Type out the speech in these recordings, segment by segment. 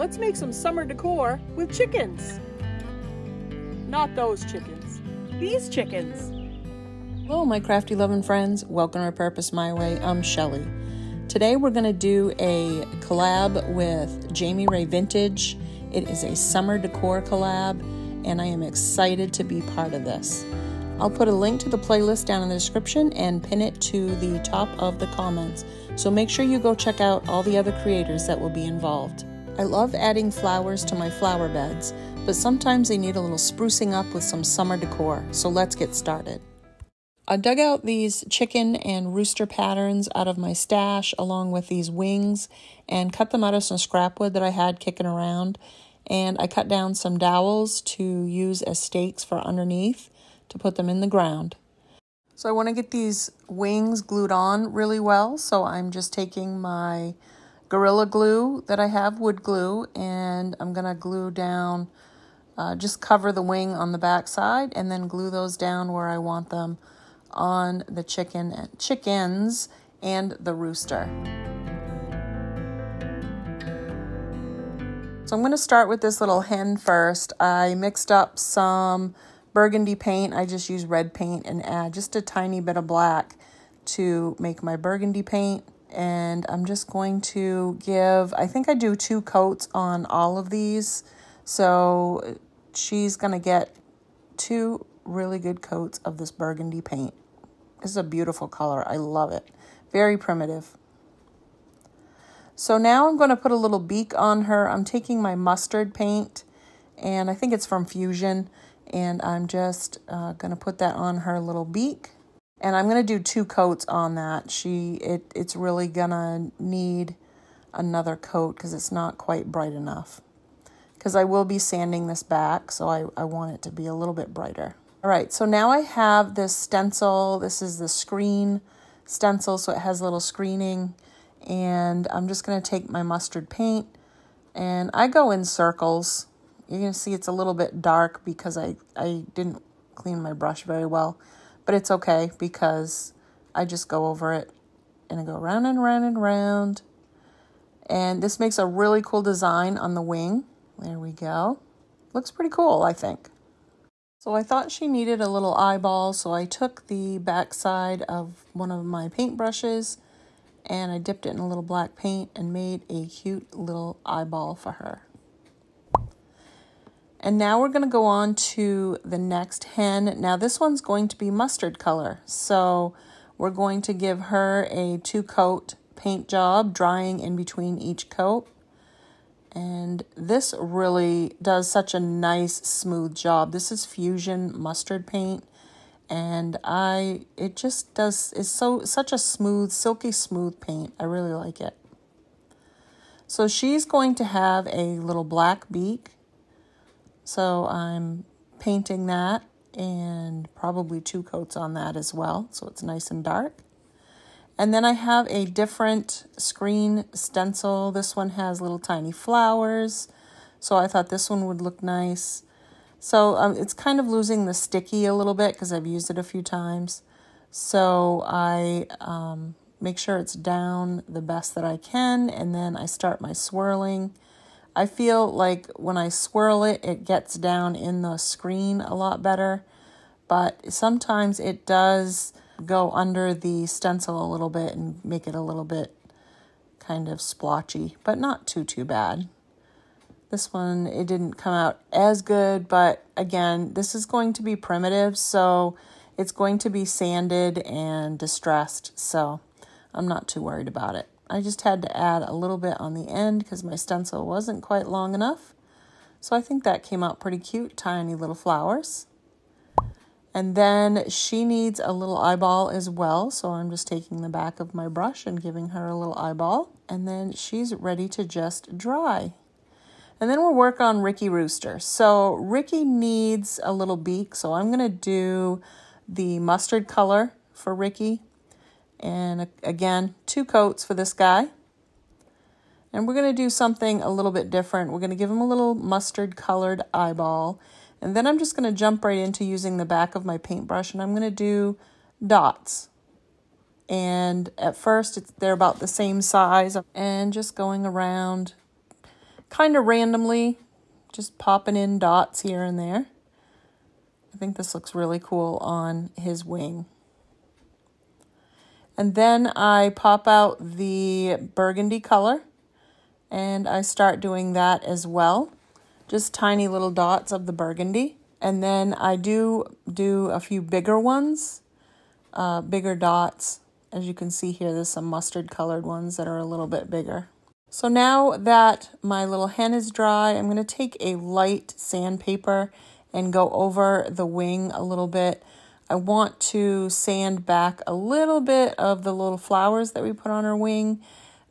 Let's make some summer decor with chickens. Not those chickens, these chickens. Hello, my crafty loving friends. Welcome to Purpose My Way. I'm Shelly. Today we're gonna do a collab with Jami Ray Vintage. It is a summer decor collab, and I am excited to be part of this. I'll put a link to the playlist down in the description and pin it to the top of the comments. So make sure you go check out all the other creators that will be involved. I love adding flowers to my flower beds, but sometimes they need a little sprucing up with some summer decor. So let's get started. I dug out these chicken and rooster patterns out of my stash along with these wings and cut them out of some scrap wood that I had kicking around. And I cut down some dowels to use as stakes for underneath to put them in the ground. So I want to get these wings glued on really well. So I'm just taking my Gorilla glue that I have, wood glue, and I'm going to glue down, just cover the wing on the back side and then glue those down where I want them on the chickens and the rooster. So I'm going to start with this little hen first. I mixed up some burgundy paint. I just use red paint and add just a tiny bit of black to make my burgundy paint. And I'm just going to give, I think I do 2 coats on all of these. So she's going to get 2 really good coats of this burgundy paint. This is a beautiful color. I love it. Very primitive. So now I'm going to put a little beak on her. I'm taking my mustard paint, and I think it's from Fusion, and I'm just going to put that on her little beak. And I'm going to do 2 coats on that. It's really going to need another coat because it's not quite bright enough. Because I will be sanding this back, so I want it to be a little bit brighter. All right, so now I have this stencil. This is the screen stencil, so it has a little screening. And I'm just going to take my mustard paint, and I go in circles. You're going to see it's a little bit dark because I didn't clean my brush very well. But it's okay because I just go over it and I go round and round and round. And this makes a really cool design on the wing. There we go. Looks pretty cool, I think. So I thought she needed a little eyeball, so I took the back side of one of my paint brushes and I dipped it in a little black paint and made a cute little eyeball for her. And now we're going to go on to the next hen. Now this one's going to be mustard color, so we're going to give her a 2 coat paint job, drying in between each coat. And this really does such a nice smooth job. This is Fusion mustard paint, and it just does, it's such a smooth, silky smooth paint. I really like it. So she's going to have a little black beak. So I'm painting that and probably 2 coats on that as well, so it's nice and dark. And then I have a different screen stencil. This one has little tiny flowers, so I thought this one would look nice. So it's kind of losing the sticky a little bit because I've used it a few times. So I make sure it's down the best that I can, and then I start my swirling. I feel like when I swirl it, it gets down in the screen a lot better, but sometimes it does go under the stencil a little bit and make it a little bit kind of splotchy, but not too bad. This one, it didn't come out as good, but again, this is going to be primitive, so it's going to be sanded and distressed, so I'm not too worried about it. I just had to add a little bit on the end because my stencil wasn't quite long enough. So I think that came out pretty cute, tiny little flowers. And then she needs a little eyeball as well, so I'm just taking the back of my brush and giving her a little eyeball. And then she's ready to just dry. And then we'll work on Ricky Rooster. So Ricky needs a little beak, so I'm gonna do the mustard color for Ricky. And again, 2 coats for this guy. And we're gonna do something a little bit different. We're gonna give him a little mustard colored eyeball. And then I'm just going to jump right into using the back of my paintbrush, and I'm going to do dots. And at first, they're about the same size. And just going around, kind of randomly, just popping in dots here and there. I think this looks really cool on his wing. And then I pop out the burgundy color and I start doing that as well. Just tiny little dots of the burgundy. And then I do a few bigger ones, bigger dots. As you can see here, there's some mustard colored ones that are a little bit bigger. So now that my little hen is dry, I'm going to take a light sandpaper and go over the wing a little bit. I want to sand back a little bit of the little flowers that we put on our wing,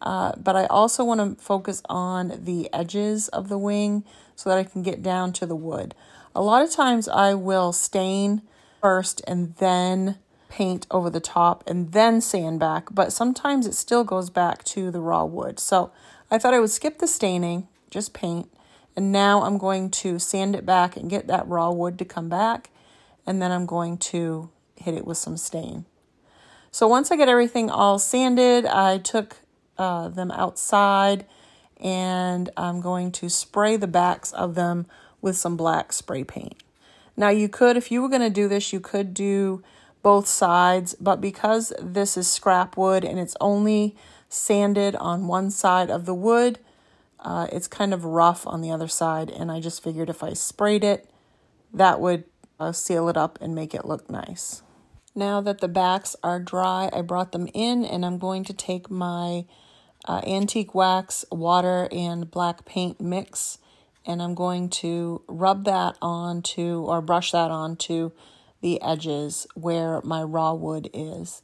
but I also want to focus on the edges of the wing so that I can get down to the wood. A lot of times I will stain first and then paint over the top and then sand back, but sometimes it still goes back to the raw wood. So I thought I would skip the staining, just paint, and now I'm going to sand it back and get that raw wood to come back. And then I'm going to hit it with some stain. So once I get everything all sanded, I took them outside and I'm going to spray the backs of them with some black spray paint. Now you could, if you were gonna do this, you could do both sides, but because this is scrap wood and it's only sanded on one side of the wood, it's kind of rough on the other side. And I just figured if I sprayed it, that would seal it up and make it look nice. Now that the backs are dry, I brought them in and I'm going to take my antique wax, water, and black paint mix, and I'm going to rub that onto, or brush that onto the edges where my raw wood is.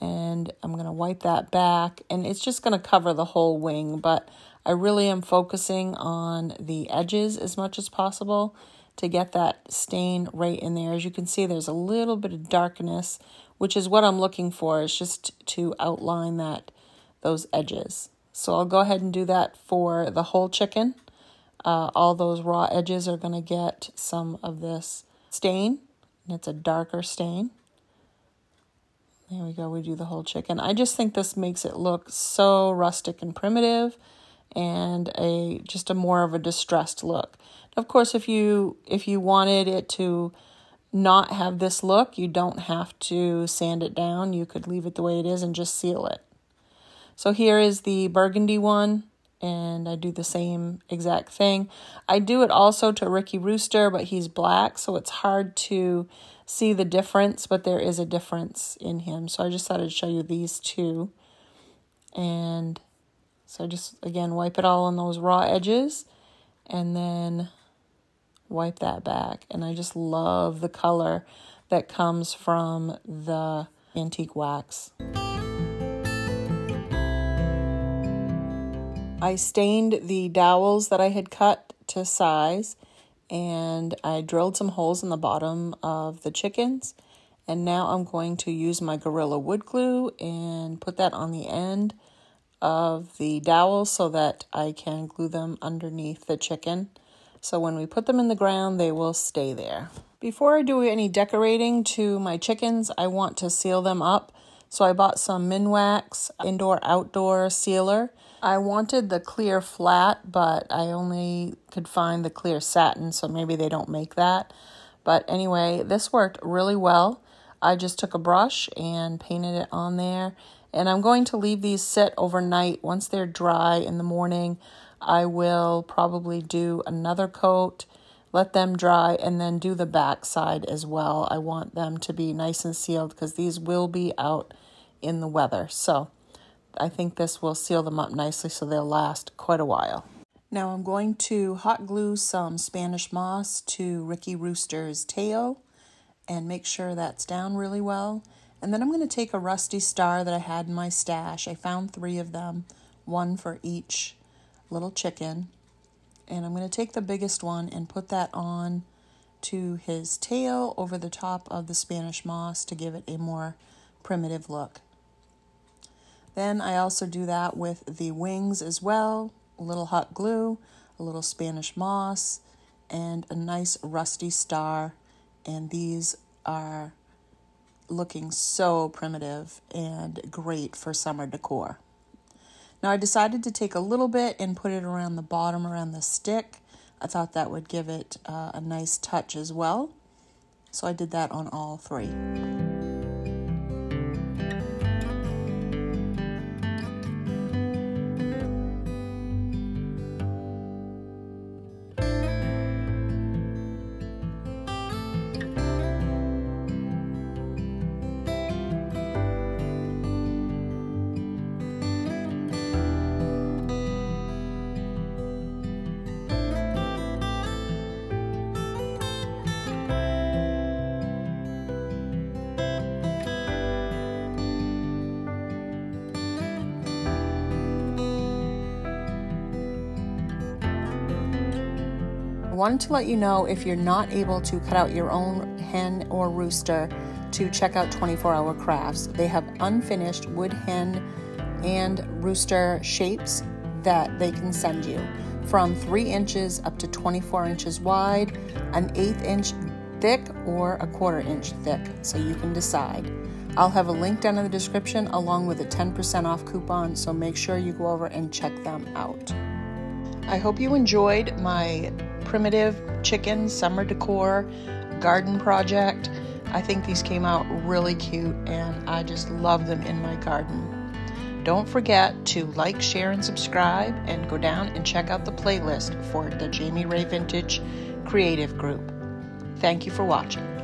And I'm going to wipe that back, and it's just going to cover the whole wing, but I really am focusing on the edges as much as possible to get that stain right in there. As you can see, there's a little bit of darkness, which is what I'm looking for. It's just to outline those edges. So I'll go ahead and do that for the whole chicken. All those raw edges are gonna get some of this stain, and it's a darker stain. There we go, we do the whole chicken. I just think this makes it look so rustic and primitive, and just a more of a distressed look. Of course, if you wanted it to not have this look, you don't have to sand it down. You could leave it the way it is and just seal it. So here is the burgundy one, and I do the same exact thing. I do it also to Ricky Rooster, but he's black, so it's hard to see the difference, but there is a difference in him. So I just thought I'd show you these two. And so just, again, wipe it all on those raw edges and then wipe that back. And I just love the color that comes from the antique wax. I stained the dowels that I had cut to size, and I drilled some holes in the bottom of the chickens. And now I'm going to use my Gorilla wood glue and put that on the end of the dowel so that I can glue them underneath the chicken. So when we put them in the ground, they will stay there. Before I do any decorating to my chickens, I want to seal them up. So I bought some Minwax indoor-outdoor sealer. I wanted the clear flat, but I only could find the clear satin, so maybe they don't make that. But anyway, this worked really well. I just took a brush and painted it on there. And I'm going to leave these sit overnight. Once they're dry in the morning, I will probably do another coat, let them dry, and then do the back side as well. I want them to be nice and sealed because these will be out in the weather. So I think this will seal them up nicely so they'll last quite a while. Now I'm going to hot glue some Spanish moss to Ricky Rooster's tail and make sure that's down really well. And then I'm going to take a rusty star that I had in my stash. I found 3 of them, one for each little chicken. And I'm going to take the biggest one and put that on to his tail over the top of the Spanish moss to give it a more primitive look. Then I also do that with the wings as well. A little hot glue, a little Spanish moss, and a nice rusty star. And these are looking so primitive and great for summer decor. Now I decided to take a little bit and put it around the bottom, around the stick. I thought that would give it a nice touch as well. So I did that on all three. Wanted to let you know, if you're not able to cut out your own hen or rooster, to check out 24 Hour Crafts. They have unfinished wood hen and rooster shapes that they can send you, from 3 inches up to 24 inches wide, an 1/8 inch thick, or a 1/4 inch thick, so you can decide. I'll have a link down in the description along with a 10% off coupon, so make sure you go over and check them out. I hope you enjoyed my primitive chicken summer decor garden project. I think these came out really cute and I just love them in my garden. Don't forget to like, share, and subscribe, and go down and check out the playlist for the Jami Ray Vintage Creative Group. Thank you for watching.